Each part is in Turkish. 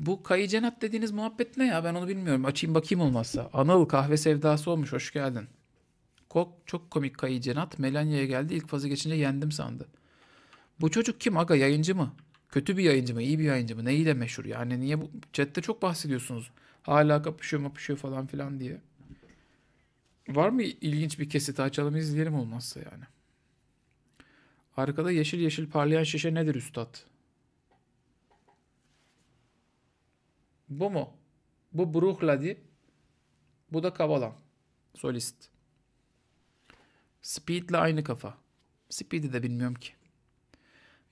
Bu Kai Cenat dediğiniz muhabbet ne ya? Ben onu bilmiyorum. Açayım bakayım olmazsa. Anıl kahve sevdası olmuş. Hoş geldin. Çok komik Kai Cenat. Melania'ya geldi. İlk fazı geçince yendim sandı. Bu çocuk kim aga? Yayıncı mı? Kötü bir yayıncı mı? İyi bir yayıncı mı? Neyle meşhur? Yani niye bu? Chatte çok bahsediyorsunuz. Hala kapışıyor falan filan diye. Var mı ilginç bir kesit? Açalım izleyelim olmazsa yani. Arkada yeşil yeşil parlayan şişe nedir üstad? Bu mu? Bu Bruhladi. Bu da Kavala. Solist. Speed'le aynı kafa. Speed'i de bilmiyorum ki.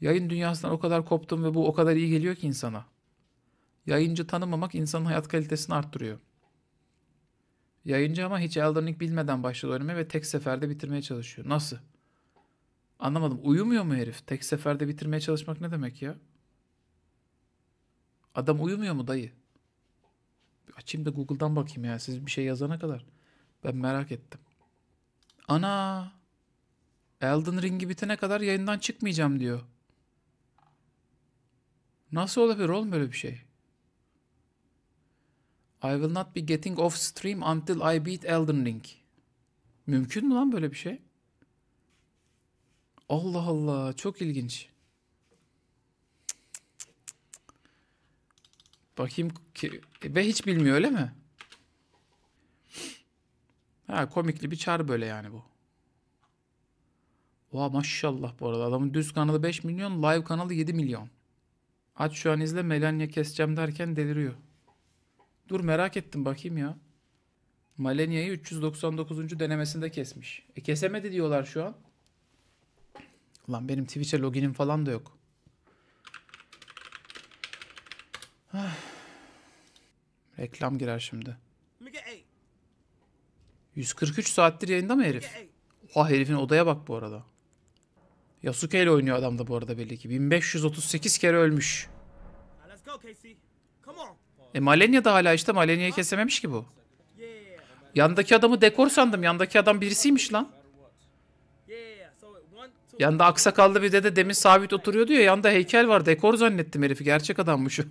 Yayın dünyasından o kadar koptum ve bu o kadar iyi geliyor ki insana. Yayıncı tanımamak insanın hayat kalitesini arttırıyor. Yayıncı ama hiç Elden Ring bilmeden başladı oynamaya ve tek seferde bitirmeye çalışıyor. Nasıl? Anlamadım. Uyumuyor mu herif? Tek seferde bitirmeye çalışmak ne demek ya? Adam uyumuyor mu dayı? Açayım da Google'dan bakayım ya. Siz bir şey yazana kadar. Ben merak ettim. Ana! Elden Ring'i bitene kadar yayından çıkmayacağım diyor. Nasıl olabilir oğlum böyle bir şey? I will not be getting off stream until I beat Elden Ring. Mümkün mü lan böyle bir şey? Allah Allah, çok ilginç. Bakayım ki, ve hiç bilmiyor öyle mi? Ha, komikli bir çar böyle yani bu. Oha maşallah bu arada. Adamın düz kanalı 5 milyon, live kanalı 7 milyon. Aç şu an izle, Melania keseceğim derken deliriyor. Dur merak ettim bakayım ya. Melania'yı 399. denemesinde kesmiş. E kesemedi diyorlar şu an. Ulan benim Twitch'e loginim falan da yok. Reklam girer şimdi. 143 saattir yayında mı herif? Oha herifin odaya bak bu arada. Yasuke ile oynuyor adam da bu arada belli ki. 1538 kere ölmüş. E Melania da hala işte. Melania'yı kesememiş ki bu. Yandaki adamı dekor sandım. Yandaki adam birisiymiş lan. Yanda aksakallı bir dede demin sabit oturuyordu ya. Yanda heykel var. Dekor zannettim herifi. Gerçek adammış o.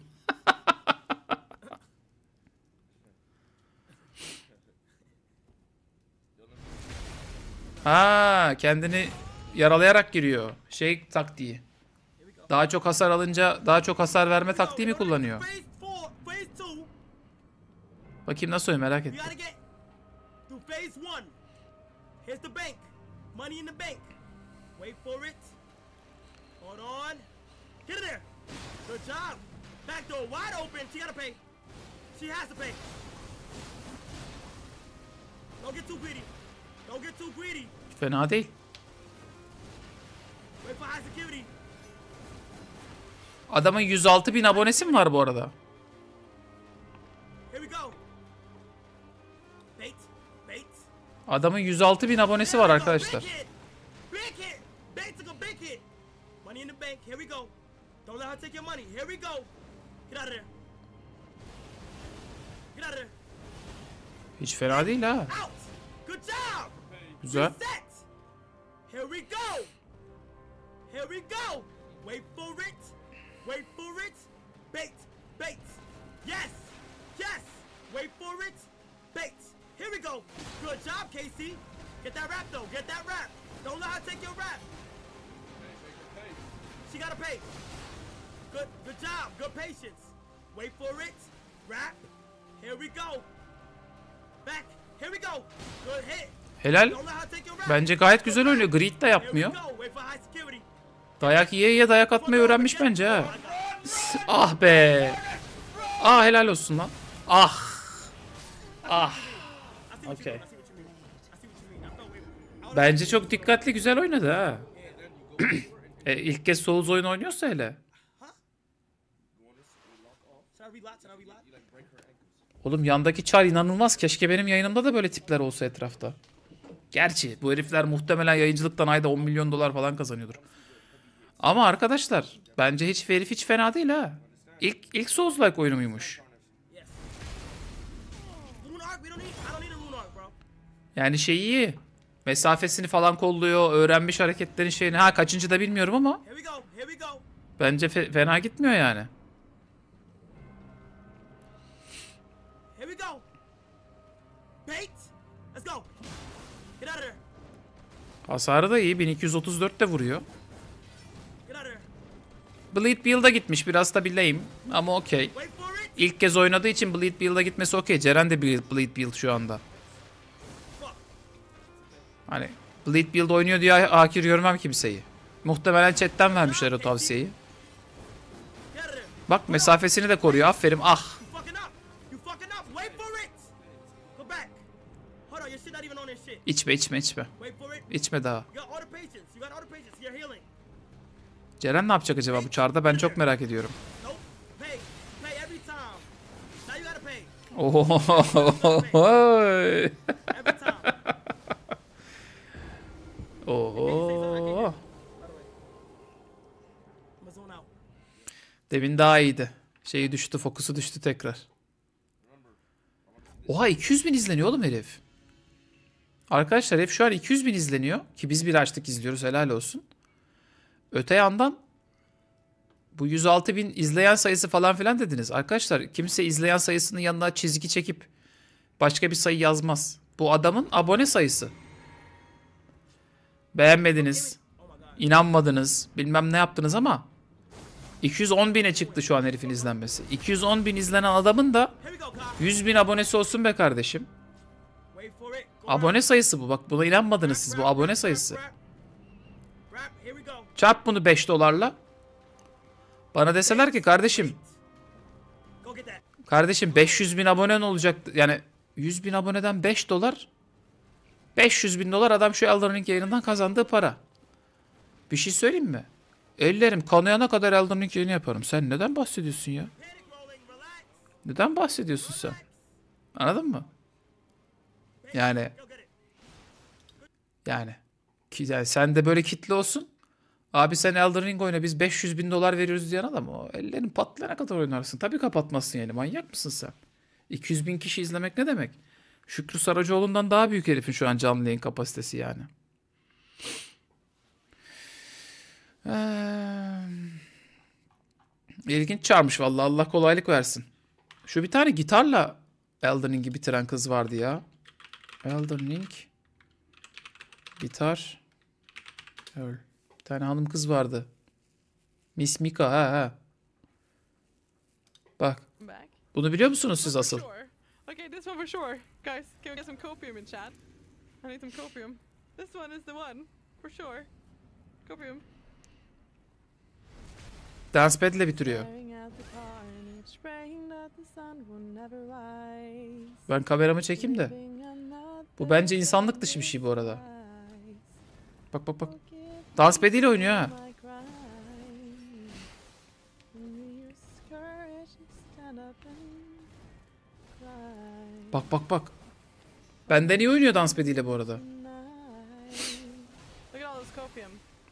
Ha, kendini yaralayarak giriyor. Şey taktiği. Daha çok hasar alınca daha çok hasar verme taktiği mi kullanıyor? Bakayım nasıl oyun, merak ettim. Fena değil. Adamın 106.000 abonesi mi var bu arada? Adamın 106.000 abonesi var arkadaşlar. Hiç fena değil ha. Güzel. Here we go. Here we go. Wait for it. Wait for it. Bait. Bait. Yes. Yes. Wait for it. Bait. Here we go. Good job, KC. Get that rap though. Get that rap. Don't let her take your rap. She got to pay. Good job. Good patience. Wait for it. Rap. Here we go. Back. Here we go. Good hit. Helal. Bence gayet güzel oynuyor. Grid de yapmıyor. Dayak yiye yiye dayak atmayı öğrenmiş bence ha. Ah be. Ah helal olsun lan. Ah. Ah. Okay. Bence çok dikkatli güzel oynadı ha. İlk kez Souls oyunu oynuyorsa hele. Oğlum yandaki çar inanılmaz. Keşke benim yayınımda da böyle tipler olsa etrafta. Gerçi bu herifler muhtemelen yayıncılıktan ayda 10 milyon dolar falan kazanıyordur. Ama arkadaşlar bence hiç herif hiç fena değil ha. İlk Souls-like oyunu muymuş? Yani şeyi, mesafesini falan kolluyor, öğrenmiş hareketlerin şeyini. Ha kaçıncı da bilmiyorum ama bence fena gitmiyor yani. go. Bait. Let's go. Get out of there. Hasarı da iyi. 1234 de vuruyor. Bleed Build'a gitmiş. Biraz da bileyim. Ama okey. İlk kez oynadığı için Bleed Build'a gitmesi okey. Ceren de Bleed Build şu anda. Hani Bleed Build oynuyor diye akir görmem kimseyi. Muhtemelen chatten vermişler o tavsiyeyi. Bak mesafesini de koruyor. Aferin. Ah. İçme içme içme. İçme daha. Ceren ne yapacak acaba bu çarda? Ben çok merak ediyorum. Oho. Demin daha iyiydi. Şeyi düştü, fokusu düştü tekrar. Oha 200.000 izleniyor oğlum herif. Arkadaşlar hep şu an 200.000 izleniyor. Ki biz bir açtık izliyoruz, helal olsun. Öte yandan bu 106.000 izleyen sayısı falan filan dediniz. Arkadaşlar kimse izleyen sayısının yanına çizgi çekip başka bir sayı yazmaz. Bu adamın abone sayısı. Beğenmediniz, inanmadınız, bilmem ne yaptınız ama 210.000'e çıktı şu an herifin izlenmesi. 210.000 izlenen adamın da 100.000 abonesi olsun be kardeşim. Abone sayısı bu. Bak buna inanmadınız siz. Bu abone sayısı. Çarp bunu 5 dolarla. Bana deseler ki kardeşim. Kardeşim 500.000 abonen olacak. Yani 100.000 aboneden 5 dolar. 500.000 dolar adam şu Elden Ring yayınından kazandığı para. Bir şey söyleyeyim mi? Ellerim kanayana kadar Elden Ring yayını yaparım. Sen neden bahsediyorsun ya? Neden bahsediyorsun sen? Anladın mı? Yani sen de böyle kitle olsun. Abi sen Elden Ring oyna, biz 500.000 dolar veriyoruz diyen adam o. Ellerin patlayana kadar oynarsın. Tabii kapatmazsın yani, manyak mısın sen? 200.000 kişi izlemek ne demek? Şükrü Saracoğlu'ndan daha büyük herifin şu an canlı yayın kapasitesi yani. İlginç çağırmış vallahi, Allah kolaylık versin. Şu bir tane gitarla Elden Ring'i bitiren kız vardı ya. Elden Ring, gitar, öl. Bir tane hanım kız vardı. Miss Mika, ha. Bak, bunu biliyor musunuz siz asıl? Okay, this one for sure. Guys, can we get some copium in chat? I need some copium. This one is the one for sure. Copium. Dancepad ile bitiriyor. Ben kameramı çekeyim de. Bu bence insanlık dışı bir şey bu arada. Bak bak bak. Dancepad ile oynuyor ha. Bak bak bak. Benden iyi oynuyor Dancepad ile bu arada.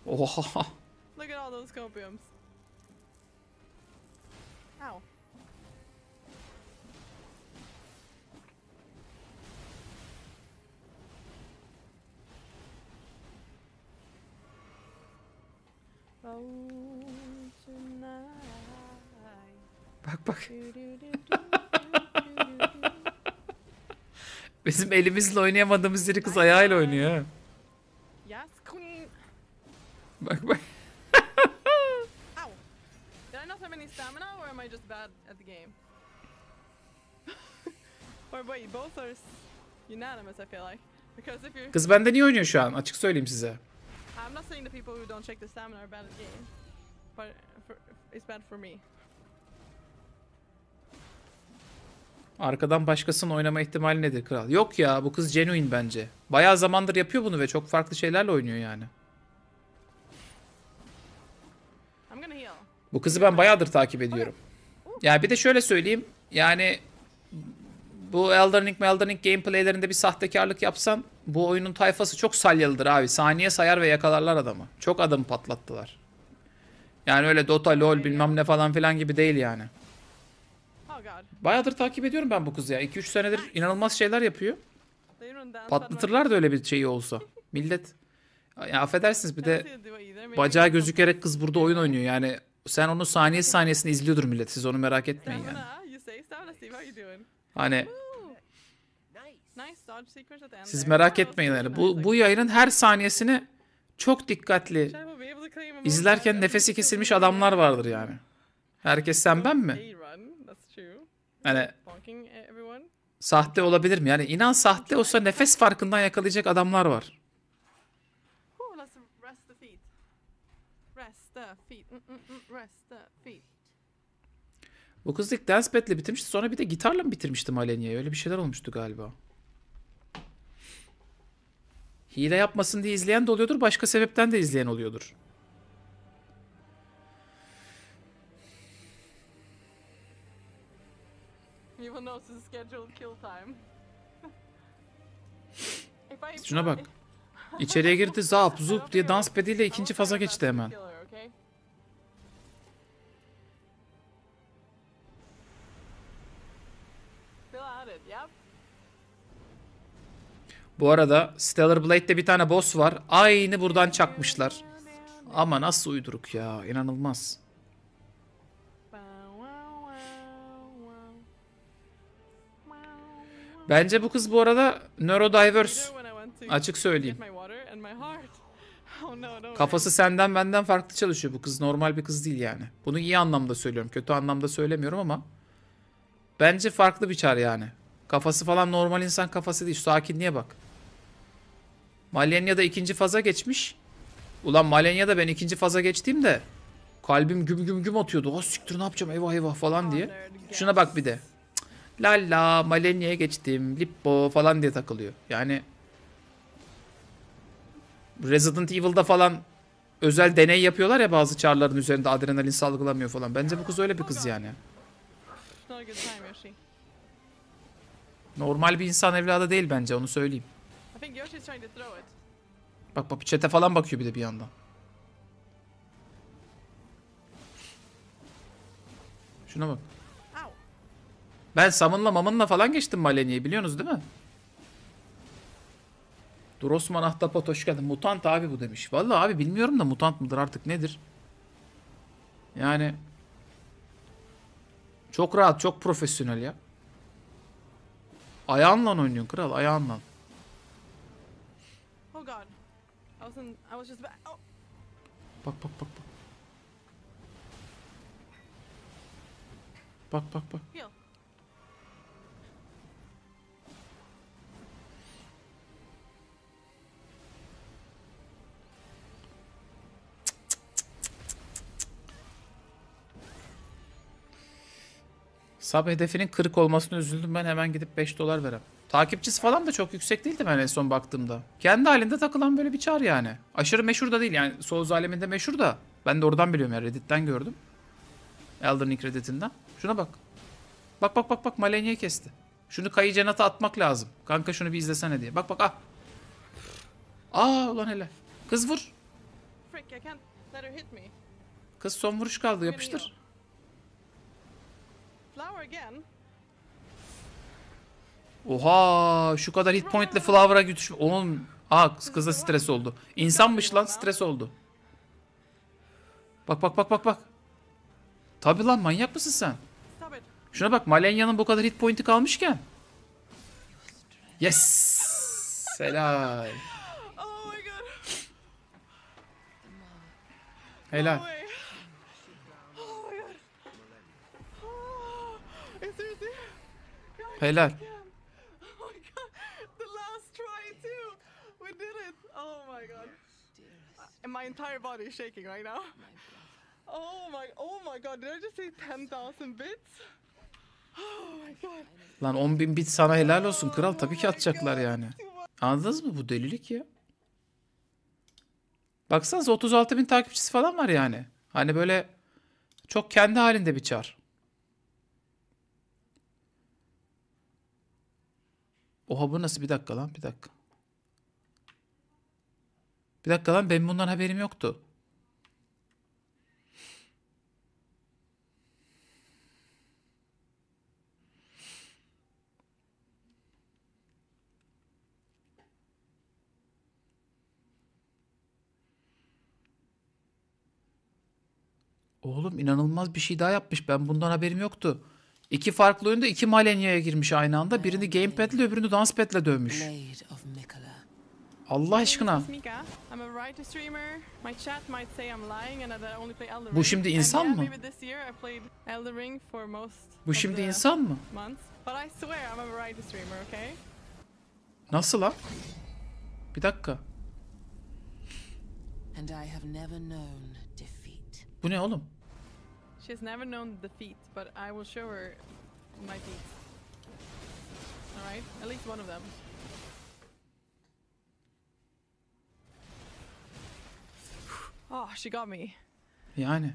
Oha. Bak bak. Bizim elimizle oynayamadığımız yeri kız ayağıyla oynuyor. Bak bak. Kız benden iyi oynuyor şu an, açık söyleyeyim size. I'm not saying the people who don't check the stamina are bad at game, but it's bad for me. Arkadan başkasının oynama ihtimali nedir kral? Yok ya, bu kız genuine bence. Bayağı zamandır yapıyor bunu ve çok farklı şeylerle oynuyor yani. Bu kızı ben bayağıdır takip ediyorum. Yani bir de şöyle söyleyeyim. Yani bu Elden Ring gameplaylerinde bir sahtekarlık yapsan bu oyunun tayfası çok salyalıdır abi. Saniye sayar ve yakalarlar adamı. Çok adamı patlattılar. Yani öyle Dota, LoL bilmem ne falan filan gibi değil yani. Bayağıdır takip ediyorum ben bu kızı ya. 2-3 senedir inanılmaz şeyler yapıyor. Patlatırlar da öyle bir şeyi olsa. Millet. Ya affedersiniz bir de bacağı gözükerek kız burada oyun oynuyor yani. Sen onu saniyesini izliyordur millet. Siz onu merak etmeyin yani. Hani Siz merak etmeyin öyle. Bu yayının her saniyesini çok dikkatli izlerken nefesi kesilmiş adamlar vardır yani. Herkes sen ben mi? Yani sahte olabilir mi? Yani inan sahte olsa nefes farkından yakalayacak adamlar var. Bu kız ilk Dancepad ile bitirmişti. Sonra bir de gitarla mı bitirmişti Melania'yı? Öyle bir şeyler olmuştu galiba. Hile yapmasın diye izleyen de oluyordur. Başka sebepten de izleyen oluyordur. Şuna bak. İçeriye girdi, zap zup diye Dancepad ile ikinci faza geçti hemen. Bu arada Stellar Blade'de bir tane boss var. Aynı buradan çakmışlar. Ama nasıl uyduruk ya. İnanılmaz. Bence bu kız bu arada neurodiverse. Açık söyleyeyim. Kafası senden benden farklı çalışıyor. Bu kız normal bir kız değil yani. Bunu iyi anlamda söylüyorum. Kötü anlamda söylemiyorum ama. Bence farklı bir çar yani. Kafası falan normal insan kafası değil. Sakinliğe bak. Melania da ikinci faza geçmiş. Ulan Melania da ben ikinci faza geçtiğimde kalbim güm güm güm atıyordu. Oh siktir ne yapacağım eyvah eyvah falan diye. Şuna bak bir de. La la Melania'ya geçtim. Lippo falan diye takılıyor. Yani Resident Evil'da falan özel deney yapıyorlar ya bazı çarların üzerinde adrenalin salgılamıyor falan. Bence bu kız öyle bir kız yani. Normal bir insan evladı değil bence onu söyleyeyim. Bak bak çete falan bakıyor bir de bir yandan. Şuna bak. Ben Sam'ınla Mam'ınla falan geçtim Melania'yı biliyorsunuz değil mi? Dur Osman Ahtapot hoş geldin. Mutant abi bu demiş. Vallahi abi bilmiyorum da mutant mıdır artık nedir? Yani çok rahat çok profesyonel ya. Ayağınla oynuyorsun kral, ayağınla. Bak bak bak bak. Bak bak bak. Sub hedefinin 40 olmasına üzüldüm ben hemen gidip $5 verem. Takipçisi falan da çok yüksek değildi ben en son baktığımda. Kendi halinde takılan böyle bir çar yani. Aşırı meşhur da değil yani Souls aleminde meşhur da. Ben de oradan biliyorum yani Reddit'ten gördüm. Elden Ring Reddit'inden. Şuna bak. Bak bak bak bak Melania'yı kesti. Şunu Kai Cenat'a atmak lazım. Kanka şunu bir izlesene diye. Bak bak ah. Aa ulan hele. Kız vur. Kız son vuruş kaldı yapıştır. Oha şu kadar hit pointle Flower'a gütüş. Oğlum kız da stres oldu. İnsanmış lan stres oldu. Bak bak bak bak bak. Tabi lan manyak mısın sen? Şuna bak Melania'nın bu kadar hit pointi kalmışken. Yes. Helal. Helal. Helal. Lan 10.000 bit sana helal olsun kral. Tabii ki atacaklar yani. Anladınız mı bu delilik ya? Baksanıza 36.000 takipçisi falan var yani. Hani böyle çok kendi halinde bir çar. Oha bu nasıl? Bir dakika lan. Bir dakika. Bir dakika lan. Benim bundan haberim yoktu. Oğlum inanılmaz bir şey daha yapmış. Ben bundan haberim yoktu. İki farklı oyunda iki Malenia'ya girmiş aynı anda. Birini Gamepad ile öbürünü Dancepad ile dövmüş. Allah aşkına. Bu şimdi insan mı? Nasıl lan? Bir dakika. Bu ne oğlum? She's never known defeat, but I will show her my feet. All right, at least one of them. Oh, she got me. Yani.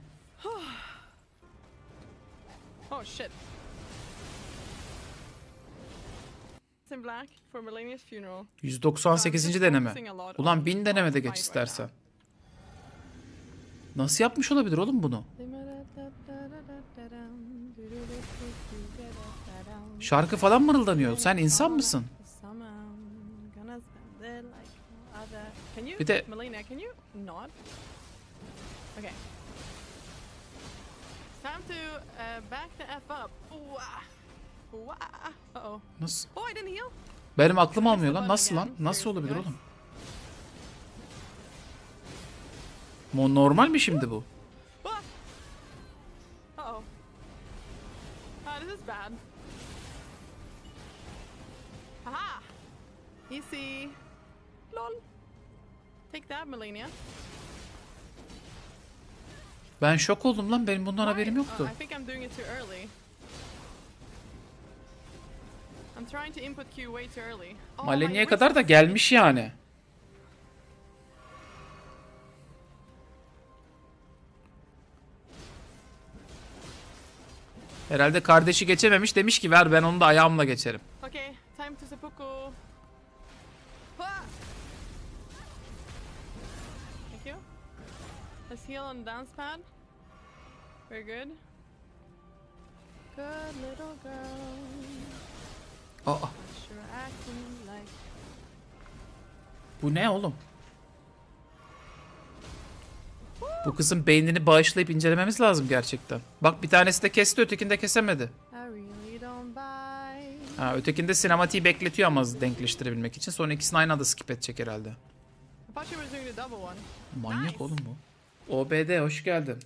Oh shit. It's in black for Melania's funeral. 198. deneme. Ulan 1000 deneme de geç istersen. Nasıl yapmış olabilir oğlum bunu? Şarkı falan mırıldanıyor. Sen insan mısın? Bir de... Nasıl? Benim aklım almıyor lan. Nasıl lan? Nasıl olabilir oğlum? Normal mi şimdi bu? Ben şok oldum lan. Benim bundan haberim yoktu. Malenia'ya kadar da gelmiş yani. Herhalde kardeşi geçememiş, demiş ki ver ben onu da ayağımla geçerim. Okay, time to seppuku. Thank you. Let's heal on Dancepad. Very good. Good little girl. Aa. Bu ne oğlum? Bu kızın beynini bağışlayıp incelememiz lazım gerçekten. Bak bir tanesi de kesti, ötekinde kesemedi. Ha, ötekinde sinematiği bekletiyor ama denkleştirebilmek için. Sonra ikisini aynı anda skip edecek herhalde. Manyak oğlum bu. OBD hoş geldin.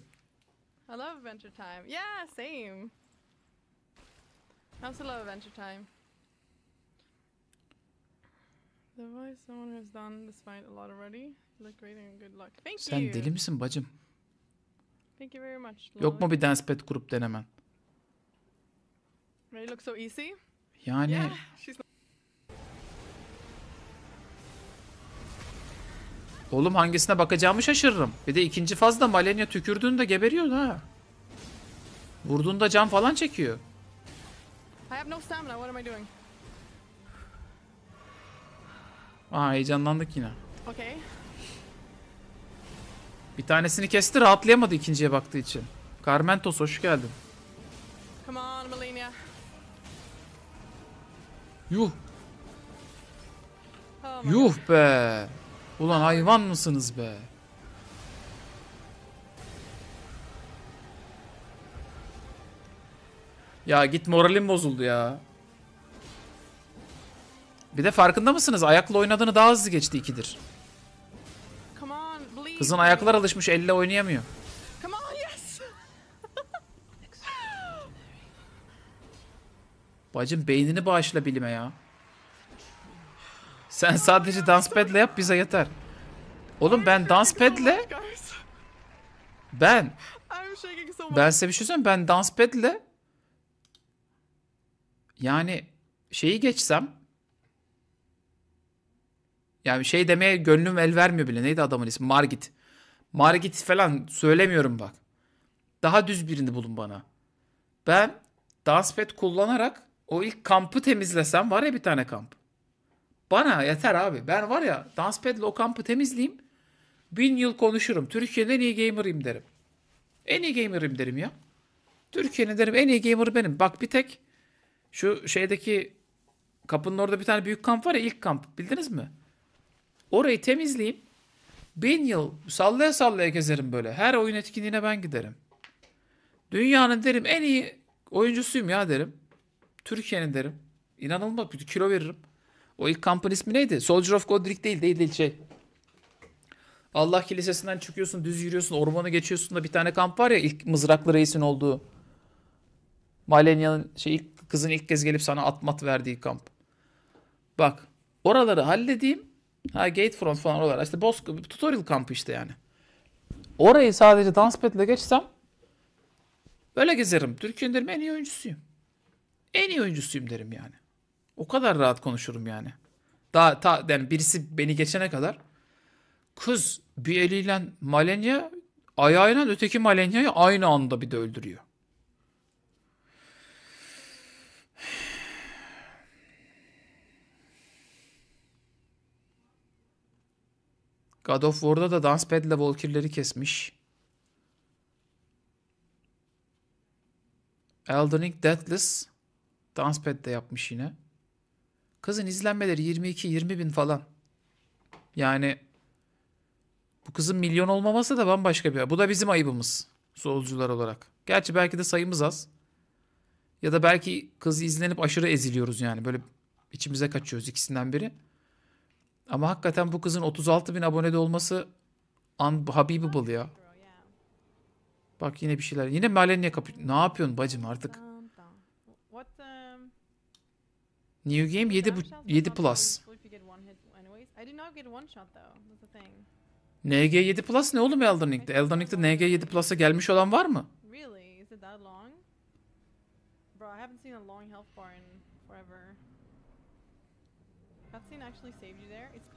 I love adventure time. Yeah, same. I also love adventure time. The voice someone has done this fight a lot already. Look great and good luck. Thank you. Sen deli misin bacım? Thank you very much. Yok mu bir Dancepad grup denemen? Really look so easy. Yani. Yeah, oğlum hangisine bakacağımı şaşırırım. Bir de ikinci fazda Malenia tükürdüğünde geberiyor ha. Vurduğunda can falan çekiyor. I have no stamina. What am I doing? Aa, heyecanlandık yine. Okay. Bir tanesini kesti, rahatlayamadı ikinciye baktığı için. Carmentos hoş geldin. Come on, Melania. Yuh. Oh, yuh be. Ulan hayvan mısınız be? Ya git, moralim bozuldu ya. Bir de farkında mısınız? Ayakla oynadığını daha hızlı geçti 2'dir. Kızın ayaklar alışmış, elle oynayamıyor. Bacım beynini bağışla bilime ya. Sen sadece Dancepad'le yap, bize yeter. Oğlum ben Dancepad'le... Ben size bir şey söyleyeyim, ben Dancepad'le... Yani şeyi geçsem... Yani şey demeye gönlüm el vermiyor bile. Neydi adamın ismi? Margit. Margit falan söylemiyorum bak. Daha düz birini bulun bana. Ben Dancepad kullanarak o ilk kampı temizlesem, var ya bir tane kamp. Bana yeter abi. Ben var ya Dancepad'le o kampı temizleyeyim. 1000 yıl konuşurum. Türkiye'nin en iyi gamer'ıyım derim. En iyi gamer'ıyım derim ya. Türkiye'nin derim en iyi gamer'ı benim. Bak bir tek şu şeydeki kapının orada bir tane büyük kamp var ya, ilk kamp. Bildiniz mi? Orayı temizleyeyim. 1000 yıl sallaya sallaya gezerim böyle. Her oyun etkinliğine ben giderim. Dünyanın derim en iyi oyuncusuyum ya derim. Türkiye'nin derim. İnanılmaz bir kilo veririm. O ilk kampın ismi neydi? Soldier of Godric değil şey. Allah kilisesinden çıkıyorsun, düz yürüyorsun, ormanı geçiyorsun da bir tane kamp var ya, ilk mızraklı reisin olduğu. Melania'nın kızın ilk kez gelip sana atmat verdiği kamp. Bak, oraları halledeyim. Ha, Gatefront falan oralar. İşte Bosco tutorial kampı işte yani. Orayı sadece Dancepad'le geçsem böyle gezerim. Türkiye'nin derim en iyi oyuncusuyum. En iyi oyuncusuyum derim yani. O kadar rahat konuşurum yani. Yani birisi beni geçene kadar kız bir eliyle Melania, ayağıyla öteki Melania'yı aynı anda bir de öldürüyor. God of War'da da Dancepad'le Valkyrie'leri kesmiş. Elden Ring Deathless Dancepad'de yapmış yine. Kızın izlenmeleri 20 bin falan. Yani bu kızın milyon olmaması da bambaşka bir... Bu da bizim ayıbımız solcular olarak. Gerçi belki de sayımız az. Ya da belki kızı izlenip aşırı eziliyoruz yani. Böyle içimize kaçıyoruz, ikisinden biri. Ama hakikaten bu kızın 36 bin abonede olması unbelievable ya. Bak yine bir şeyler. Yine Melania kapı... Ne yapıyorsun bacım artık? New Game 7 Plus. NG 7 Plus ne oğlum Elden Ring'de? Elden Ring'de NG 7 Plus'a gelmiş olan var mı?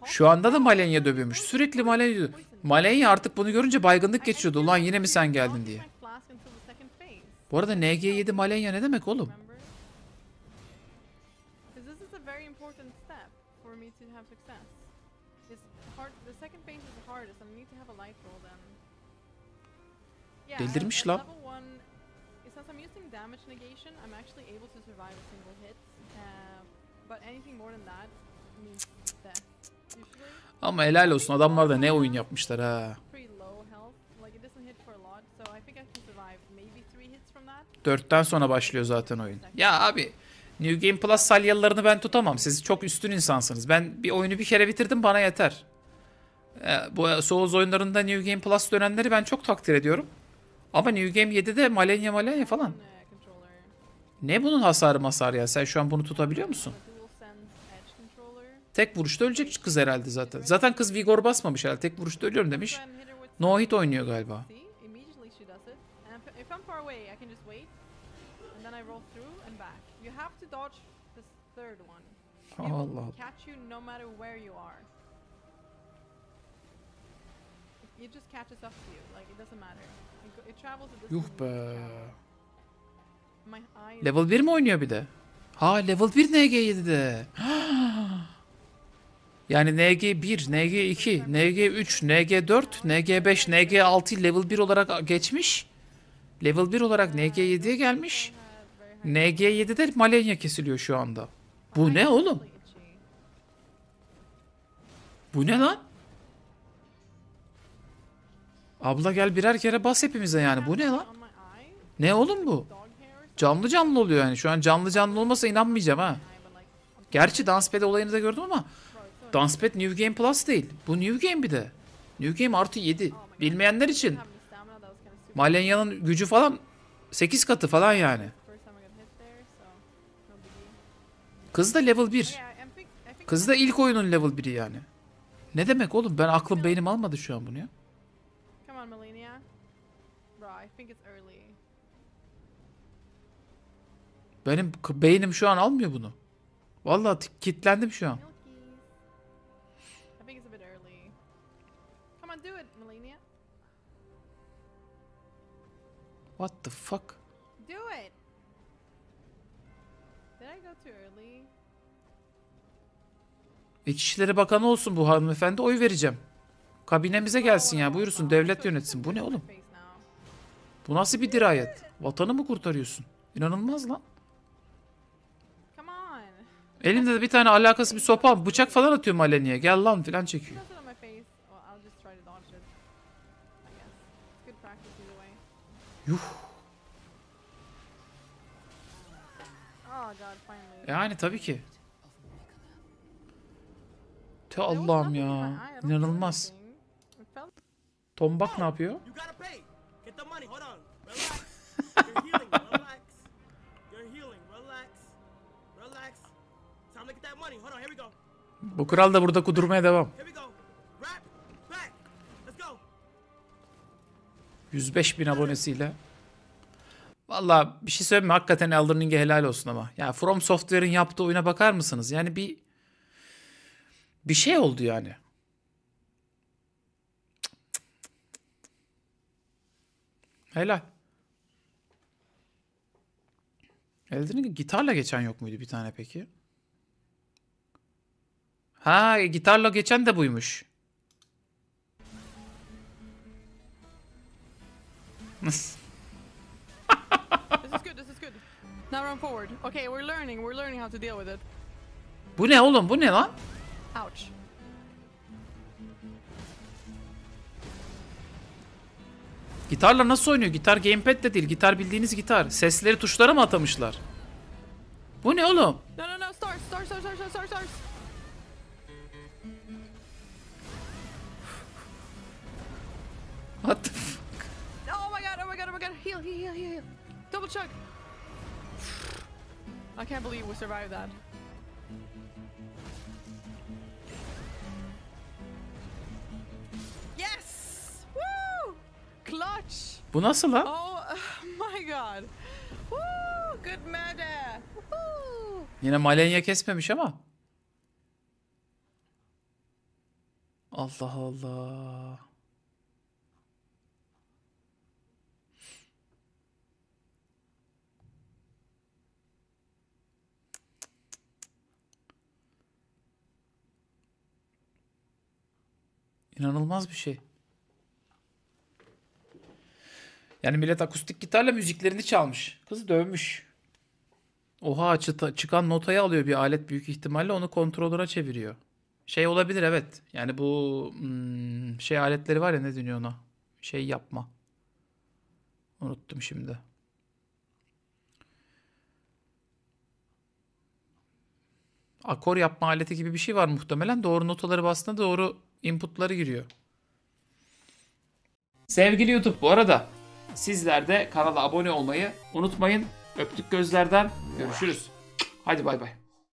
Şu anda da Melania dövüyormuş. Sürekli Melania dövüyor. Melania artık bunu görünce baygınlık geçiyordu. Ulan yine mi sen geldin diye. Bu arada NG 7 Melania ne demek oğlum? Delirmiş lan. Ama helal olsun, adamlar da ne oyun yapmışlar ha. 4'ten sonra başlıyor zaten oyun. Ya abi New Game Plus salyalarını ben tutamam. Siz çok üstün insansınız. Ben bir oyunu bir kere bitirdim, bana yeter. Bu Souls oyunlarında New Game Plus dönenleri ben çok takdir ediyorum. Ama New Game 7'de Melania falan. Ne bunun hasarı ya? Sen şu an bunu tutabiliyor musun? Tek vuruşta ölecek kız herhalde zaten. Zaten kız vigor basmamış herhalde. Tek vuruşta ölüyorum demiş. No hit oynuyor galiba. Allah Allah. Yuh be. Level 1 mi oynuyor bir de? Ha, level 1 NG7'de. Yani NG1, NG2, NG3, NG4, NG5, NG6 level 1 olarak geçmiş. Level 1 olarak NG7'ye gelmiş. NG7'de Melania kesiliyor şu anda. Bu ne oğlum? Bu ne lan? Abla gel birer kere bas hepimize yani. Bu ne lan? Ne oğlum bu? Canlı canlı oluyor yani. Şu an canlı canlı olmasa inanmayacağım ha. Gerçi Dancepad olayını da gördüm ama Dancepad New Game Plus değil. Bu New Game bir de. New Game artı 7. Bilmeyenler için. Melania'nın gücü falan 8 katı falan yani. Kız da level 1. Kız da ilk oyunun level 1'i yani. Ne demek oğlum? Ben aklım beynim almadı şu an bunu ya. Benim beynim şu an almıyor bunu. Vallahi kilitlendim şu an. What the fuck? İçişleri Bakanı olsun bu hanımefendi, oy vereceğim. Kabinemize gelsin ya, buyursun, devlet yönetsin. Bu ne oğlum? Bu nasıl bir dirayet? Vatanı mı kurtarıyorsun? İnanılmaz lan. Elimde de bir tane alakası bir sopa, bıçak falan atıyor Melania'ya. Gel lan filan çekiyor. Yuh. Yani tabii ki. Te Allah'ım ya. İnanılmaz. Tombak ne yapıyor? Bu kral da burada kudurmaya devam. 105.000 abonesiyle. Valla bir şey söyleyeyim mi? Hakikaten Elden Ring'e helal olsun ama. Ya From Software'in yaptığı oyuna bakar mısınız? Yani bir şey oldu yani. Helal. Elden Ring'e gitarla geçen yok muydu bir tane peki? Ha, gitarla geçen de buymuş. This is good. Now run forward. Okay, we're learning how to deal with it. Bu ne oğlum? Bu ne lan? Ouch. Gitarla nasıl oynuyor? Gitar gamepad de değil. Gitar bildiğiniz gitar. Sesleri tuşlara mı atamışlar? Bu ne oğlum? No. Stars. What the fuck? Oh my god. Heal. Double chug. I can't believe we survived that. Yes! Woo! Clutch. Bu nasıl lan? Oh my god. Woo! Good murder. Woo! Yine Melania kesmemiş ama. Allah Allah. İnanılmaz bir şey. Yani millet akustik gitarla müziklerini çalmış. Kızı dövmüş. Oha, çıkan notayı alıyor bir alet büyük ihtimalle, onu kontrolöre çeviriyor. Şey olabilir, evet. Yani bu şey aletleri var ya, ne deniyor ona? Şey yapma. Unuttum şimdi. Akor yapma aleti gibi bir şey var muhtemelen. Doğru notaları bastığında doğru inputları giriyor. Sevgili YouTube, bu arada sizler de kanala abone olmayı unutmayın. Öptük gözlerden. Görüşürüz. Hadi bay bay.